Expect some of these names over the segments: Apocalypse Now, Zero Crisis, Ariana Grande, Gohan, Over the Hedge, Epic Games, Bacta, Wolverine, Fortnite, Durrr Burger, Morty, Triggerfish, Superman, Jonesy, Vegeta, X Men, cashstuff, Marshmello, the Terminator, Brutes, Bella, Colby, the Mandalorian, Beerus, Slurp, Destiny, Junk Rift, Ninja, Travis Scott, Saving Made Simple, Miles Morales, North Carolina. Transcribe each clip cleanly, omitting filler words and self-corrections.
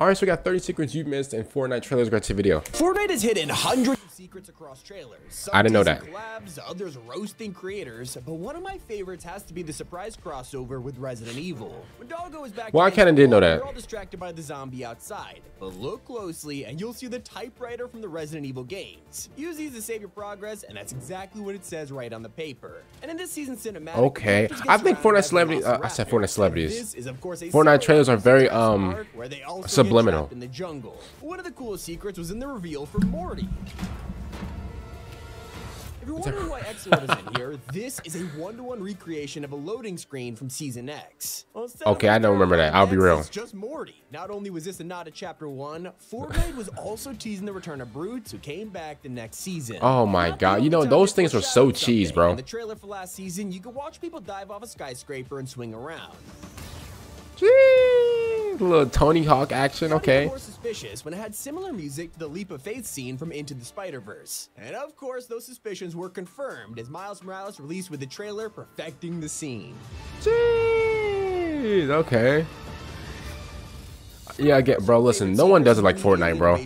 All right, so we got 30 secrets you missed and Fortnite trailers. Great video. Fortnite has hidden hundreds of secrets across trailers. Some I didn't know that. Collabs, others roasting creators, but one of my favorites has to be the surprise crossover with Resident Evil. Doggo is back. Well, I kind of didn't know that. We're all distracted by the zombie outside, but look closely and you'll see the typewriter from the Resident Evil games. Use these to save your progress, and that's exactly what it says right on the paper. And in this season's cinematic, okay, I think Fortnite celebrities. I said Fortnite celebrities. Is, of course, Fortnite trailers are very where they also subliminal in the jungle. One of the coolest secrets was in the reveal for Morty. If you're wondering why X Men is in here, this is a one-to-one recreation of a loading screen from season X. Well, okay, I don't remember that. I'll be real. It's just Morty. Not only was this a nod to chapter 1, Fortnite was also teasing the return of Brutes, who came back the next season. Oh my god, you know those things were so cheese, bro. In the trailer for last season, you could watch people dive off a skyscraper and swing around. Jeez. A little Tony Hawk action, okay. More suspicious when it had similar music to the leap of faith scene from Into the Spider Verse, and of course those suspicions were confirmed as Miles Morales released with the trailer perfecting the scene. Jeez, okay. Yeah, I get, bro. Listen, no one does it like Fortnite, bro.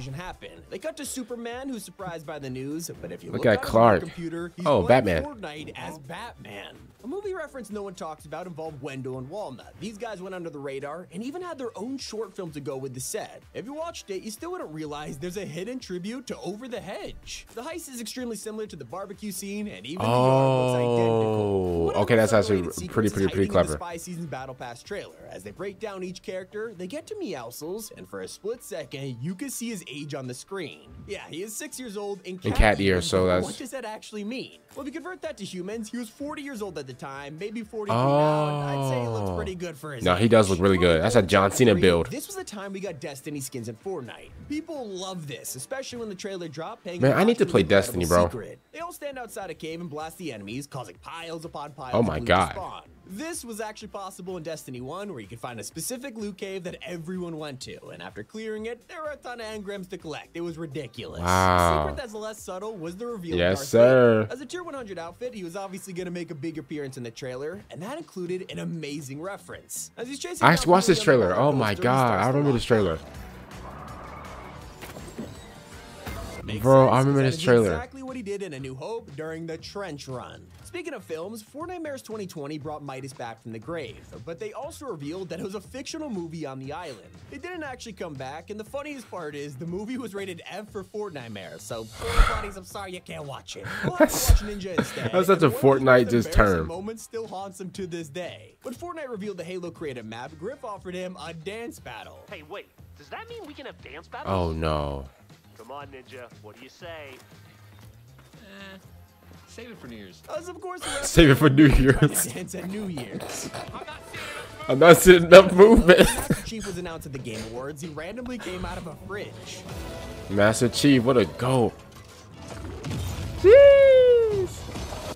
They cut to Superman, who's surprised by the news, but if you look at Clark, computer, he's Batman. Fortnite as Batman. A movie reference no one talks about involved Wendell and Walnut. These guys went under the radar and even had their own short film to go with the set. If you watched it, you still wouldn't realize there's a hidden tribute to Over the Hedge. The heist is extremely similar to the barbecue scene, and even the yard looks identical. Okay, that's actually pretty clever. Spy Season's Battle Pass trailer. As they break down each character, they get to meowsles, and for a split second, you can see his age on the screen. Yeah, he is 6 years old in cat years. So that's... what does that actually mean? Well, if you convert that to humans, he was 40 years old at the time, maybe 43 now, and I'd say he looks pretty good for his age. He does look really good. That's a John Cena build. This was the time we got Destiny skins in Fortnite. People love this, especially when the trailer dropped. Man, I need to play Destiny, bro. They all stand outside a cave and blast the enemies, causing piles upon piles. Oh my god. Spawn. This was actually possible in Destiny 1, where you could find a specific loot cave that everyone went to, and after clearing it, there were a ton of engrams to collect. It was ridiculous. Wow. The secret that's less subtle was the reveal. Yes, sir. As a tier 100 outfit, he was obviously going to make a big appearance in the trailer, and that included an amazing reference. As he's chasing, I watched this trailer. Oh my god, I remember this trailer. Bro, I remember this trailer. Exactly what he did in A New Hope during the trench run. Speaking of films, Fortnitemares 2020 brought Midas back from the grave, but they also revealed that it was a fictional movie on the island. It didn't actually come back, and the funniest part is the movie was rated F for Fortnitemares, so buddies, I'm sorry you can't watch it. We'll have to watch Ninja instead. That's such a Fortnite just term. Moment still haunts him to this day. When Fortnite revealed the Halo creative map, Griff offered him a dance battle. Hey, wait, does that mean we can have dance battles? Oh no. Come on, Ninja. What do you say? Save it for New Year's. Of course, save it for New Year's. It's at New Year's. I'm not sitting up movement. Master Chief was announced at the Game Awards. He randomly came out of a fridge. Master Chief, what a go. Jeez.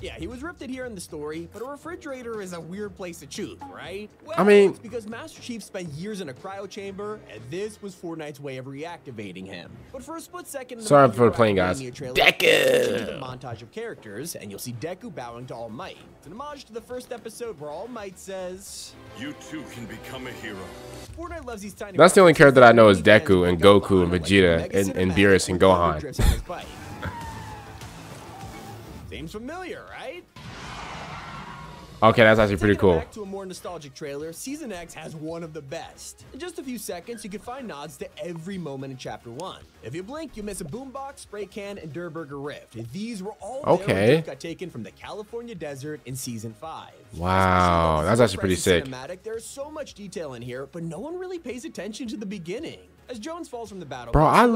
Yeah, he was ripped here in the story, but a refrigerator is a weird place to shoot, right? Well, I mean, it's because Master Chief spent years in a cryo chamber, and this was Fortnite's way of reactivating him. But for a split second, sorry for playing, guys. Deku. A montage of characters, and you'll see Deku bowing to All Might. It's an homage to the first episode where All Might says, "You too can become a hero." Fortnite loves these tiny. That's the only character that I know is Deku and Goku and Vegeta and Beerus and Gohan. Seems familiar, right? Okay, that's actually pretty cool. Back to a more nostalgic trailer, Season X has one of the best. In just a few seconds, you can find nods to every moment in Chapter 1. If you blink, you miss a boombox, spray can, and Durrr Burger rift. These were all there got taken from the California desert in Season 5. Wow, that's actually pretty sick. Cinematic, there's so much detail in here, but no one really pays attention to the beginning. As Jones falls from the battle, bro, I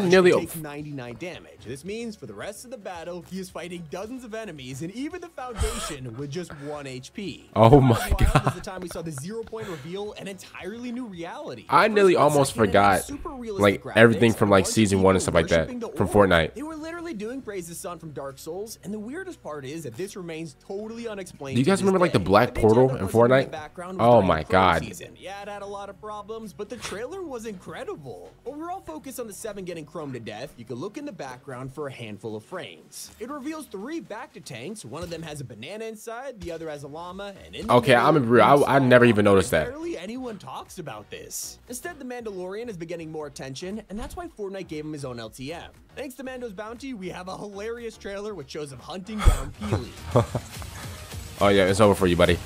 nearly take 99 damage. This means for the rest of the battle, he is fighting dozens of enemies and even the Foundation with just 1 HP. Oh my god! This is the time we saw the 0 point reveal, an entirely new reality. I nearly almost forgot, like everything from like season 1 and stuff like that from Fortnite. They were literally started doing Praise the Sun from Dark Souls, and the weirdest part is that this remains totally unexplained. Do you guys remember like the black portal in Fortnite? Oh my god. Yeah, it had a lot of problems, but the trailer was incredible. Overall focus on the 7 getting chromed to death, you can look in the background for a handful of frames. It reveals 3 Bacta tanks. One of them has a banana inside, the other has a llama, and in the okay, I'm real. I never even noticed that. Barely anyone talks about this. Instead, the Mandalorian is getting more attention, and that's why Fortnite gave him his own LTM. Thanks to Mando's bounty, we have a hilarious trailer which shows him hunting down Peely. Oh yeah, it's over for you, buddy.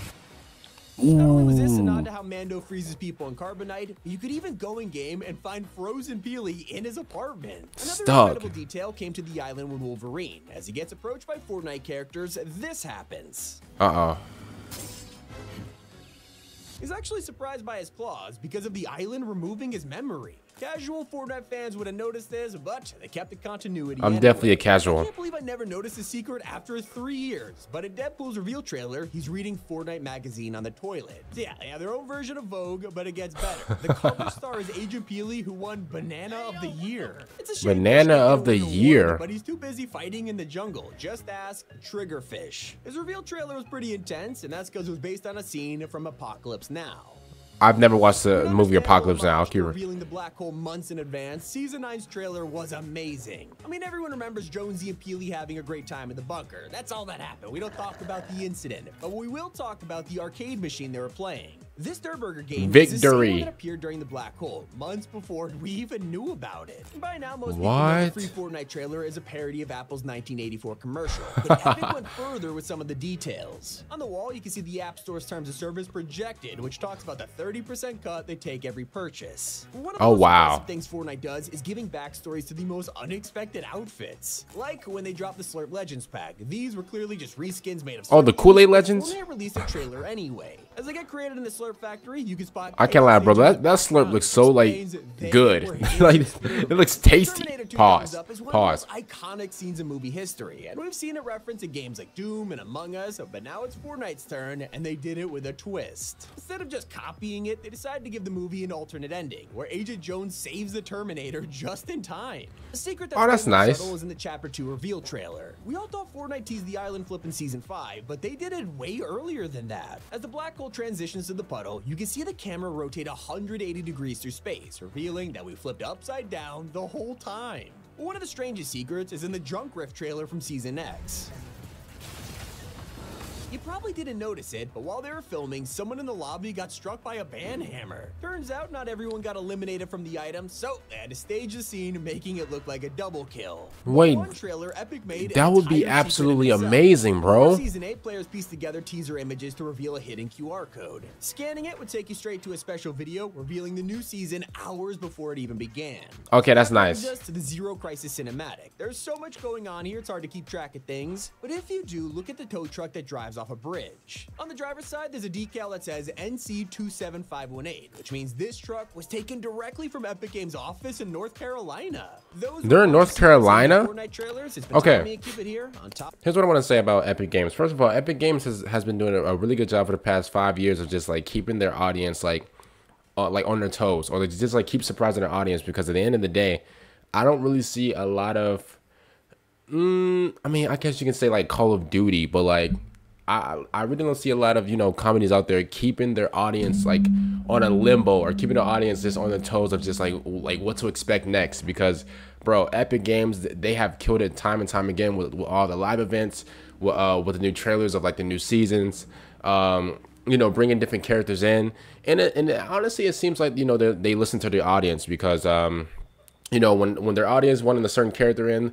Not only was this a nod to how Mando freezes people in Carbonite, you could even go in game and find frozen Peely in his apartment. Another incredible detail came to the island with Wolverine. As he gets approached by Fortnite characters, this happens. Uh-oh. He's actually surprised by his claws because of the island removing his memory. Casual Fortnite fans would have noticed this, but they kept the continuity. I'm definitely a casual. I can't believe I never noticed the secret after 3 years. But in Deadpool's reveal trailer, he's reading Fortnite magazine on the toilet. So yeah, they have their own version of Vogue, but it gets better. The cover star is Agent Peely, who won Banana of the Year. It's a shame Banana of the Year. But he's too busy fighting in the jungle. Just ask Triggerfish. His reveal trailer was pretty intense, and that's because it was based on a scene from Apocalypse Now. I've never watched the movie Apocalypse Now. Revealing the Black Hole months in advance, Season 9's trailer was amazing. I mean, everyone remembers Jonesy and Peely having a great time in the bunker. That's all that happened. We don't talk about the incident, but we will talk about the arcade machine they were playing. This Durrr Burger game is the same one that appeared during the Black Hole months before we even knew about it. And by now, most people know the free Fortnite trailer is a parody of Apple's 1984 commercial, but Epic went further with some of the details. On the wall, you can see the App Store's terms of service projected, which talks about the 30% cut they take every purchase. One of the most impressive things Fortnite does is giving backstories to the most unexpected outfits. Like when they dropped the Slurp Legends pack. These were clearly just reskins made of Slurp. Oh, the Kool-Aid Legends? They released a trailer anyway. As they get created in the Slurp factory, you can spot. I can't lie, bro. That Slurp looks so like good. Like it looks tasty. Pause. Iconic scenes in movie history, and we've seen it referenced in games like Doom and Among Us. But now it's Fortnite's turn, and they did it with a twist. Instead of just copying it, they decided to give the movie an alternate ending, where Agent Jones saves the Terminator just in time. A secret that that's nice. Was in the Chapter 2 reveal trailer. We all thought Fortnite teased the island flip in Season 5, but they did it way earlier than that. As the Black Hole transitions to the puddle, you can see the camera rotate 180 degrees through space, revealing that we flipped upside down the whole time. One of the strangest secrets is in the Junk Rift trailer from Season X. You probably didn't notice it, but while they were filming, someone in the lobby got struck by a banhammer. Turns out not everyone got eliminated from the item, so they had to stage the scene, making it look like a double kill. Wait, one trailer Epic made that would be absolutely amazing, bro. Season 8 players pieced together teaser images to reveal a hidden QR code. Scanning it would take you straight to a special video revealing the new season hours before it even began. Okay, that's nice. Just to the Zero Crisis cinematic. There's so much going on here, it's hard to keep track of things. But if you do, look at the tow truck that drives off a bridge. On the driver's side, there's a decal that says NC27518, which means this truck was taken directly from Epic Games' office in North Carolina. They're in North Carolina? Okay. Here's what I want to say about Epic Games. First of all, Epic Games has been doing a really good job for the past 5 years of just like keeping their audience like on their toes, or they just like keep surprising their audience, because at the end of the day, I don't really see a lot of, I mean, I guess you can say like Call of Duty, but like, I really don't see a lot of, you know, comedies out there keeping their audience like on a limbo, or keeping the audience just on their toes of just like what to expect next. Because, bro, Epic Games, they have killed it time and time again with all the live events, with the new trailers of like the new seasons, you know, bringing different characters in. And honestly, it seems like, you know, they listen to the audience, because, you know, when their audience wanted a certain character in,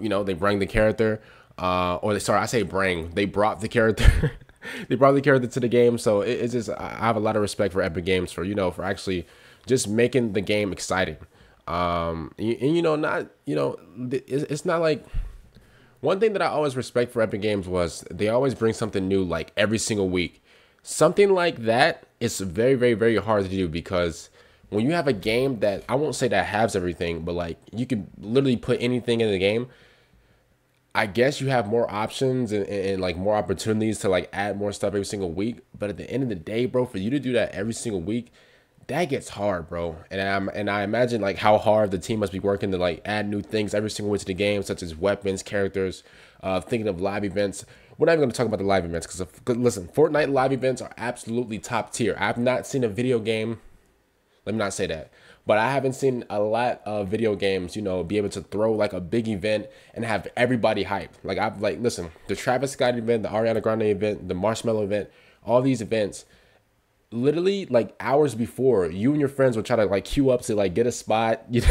you know, they bring the character. They brought the character. They brought the character to the game. So it's just, I have a lot of respect for Epic Games for, you know, for actually just making the game exciting. And you know, it's not like, one thing that I always respect for Epic Games was they always bring something new like every single week. Something like that is very, very, very hard to do, because when you have a game that, I won't say that has everything, but like you could literally put anything in the game, I guess you have more options and like more opportunities to like add more stuff every single week. But at the end of the day, bro, for you to do that every single week, that gets hard, bro. And I imagine like how hard the team must be working to like add new things every single week to the game, such as weapons, characters, thinking of live events. We're not even going to talk about the live events because listen, Fortnite live events are absolutely top tier. I've not seen a video game. Let me not say that. But I haven't seen a lot of video games, you know, be able to throw like a big event and have everybody hyped. Like I've like, listen, the Travis Scott event, the Ariana Grande event, the Marshmello event, all these events, literally like hours before, you and your friends will try to like queue up to like get a spot. You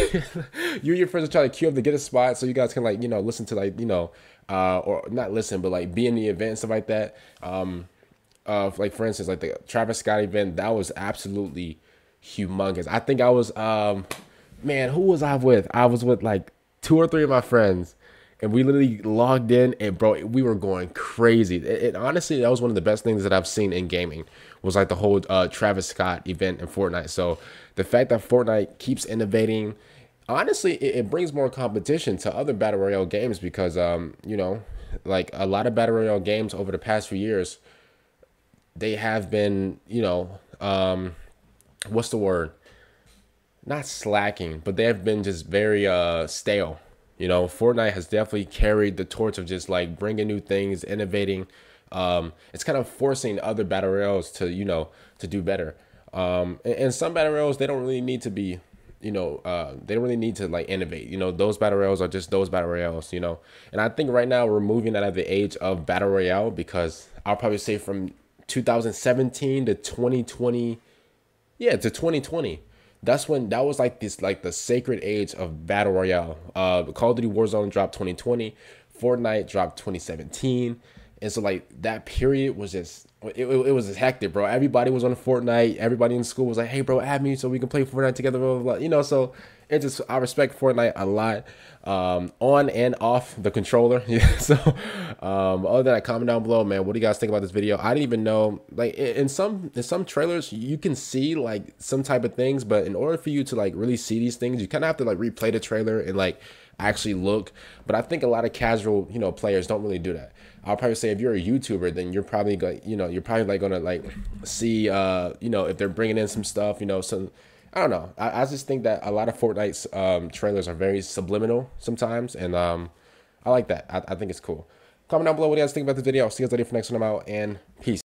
and your friends will try to queue up to get a spot so you guys can like, you know, listen to like, you know, or not listen, but like be in the event, stuff like that. Like for instance, like the Travis Scott event, that was absolutely humongous. I think I was man, who was I with? I was with like 2 or 3 of my friends, and we literally logged in, and bro, we were going crazy. It honestly, that was one of the best things that I've seen in gaming, was like the whole Travis Scott event in Fortnite. So the fact that Fortnite keeps innovating, honestly, it brings more competition to other battle royale games, because you know, like a lot of battle royale games over the past few years, they have been, you know, what's the word, not slacking, but they have been just very stale. You know, Fortnite has definitely carried the torch of just like bringing new things, innovating. It's kind of forcing other battle royals to, you know, to do better. And some battle royals, they don't really need to be, you know, they don't really need to like innovate. You know, those battle royals are just those battle royals, you know. And I think right now we're moving out of the age of battle royale, because I'll probably say from 2017 to 2020, yeah, to 2020, that's when, that was like this, like the sacred age of battle royale. Call of Duty Warzone dropped 2020, Fortnite dropped 2017, and so like that period was just, it was just hectic, bro. Everybody was on Fortnite. Everybody in school was like, hey, bro, add me so we can play Fortnite together, blah, blah, blah. You know, so it just, I respect Fortnite a lot, on and off the controller. Yeah, so other than that, comment down below, man, what do you guys think about this video? I didn't even know, like in some trailers you can see like some type of things, but in order for you to like really see these things, you kind of have to like replay the trailer and like actually look. But I think a lot of casual, you know, players don't really do that. I'll probably say if you're a YouTuber, then you're probably like, you know, you're probably like gonna like see, you know, if they're bringing in some stuff, you know, some, I don't know. I just think that a lot of Fortnite's trailers are very subliminal sometimes, and I like that. I think it's cool. Comment down below what you guys think about this video. I'll see you guys later for the next one. I'm out, and peace.